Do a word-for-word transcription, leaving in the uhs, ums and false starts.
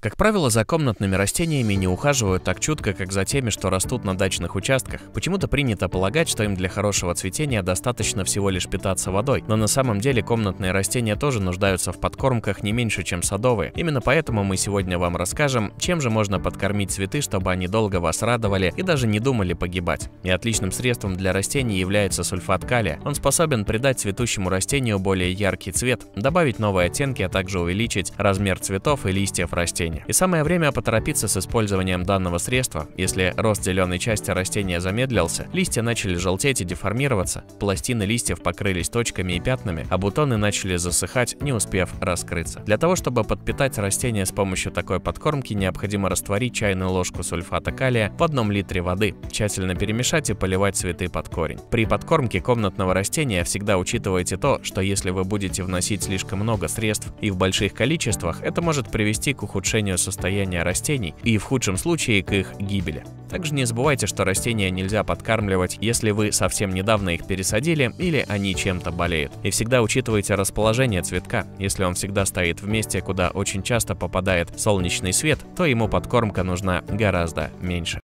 Как правило, за комнатными растениями не ухаживают так чутко, как за теми, что растут на дачных участках. Почему-то принято полагать, что им для хорошего цветения достаточно всего лишь питаться водой, но на самом деле комнатные растения тоже нуждаются в подкормках не меньше, чем садовые. Именно поэтому мы сегодня вам расскажем, чем же можно подкормить цветы, чтобы они долго вас радовали и даже не думали погибать. И отличным средством для растений является сульфат калия. Он способен придать цветущему растению более яркий цвет, добавить новые оттенки, а также увеличить размер цветов и листьев растений. И самое время поторопиться с использованием данного средства. Если рост зеленой части растения замедлился, листья начали желтеть и деформироваться, пластины листьев покрылись точками и пятнами, а бутоны начали засыхать, не успев раскрыться. Для того, чтобы подпитать растения с помощью такой подкормки, необходимо растворить чайную ложку сульфата калия в одном литре воды, тщательно перемешать и поливать цветы под корень. При подкормке комнатного растения всегда учитывайте то, что если вы будете вносить слишком много средств и в больших количествах, это может привести к ухудшению состояния растений и в худшем случае к их гибели. Также не забывайте, что растения нельзя подкармливать, если вы совсем недавно их пересадили или они чем-то болеют. И всегда учитывайте расположение цветка. Если он всегда стоит в месте, куда очень часто попадает солнечный свет, то ему подкормка нужна гораздо меньше.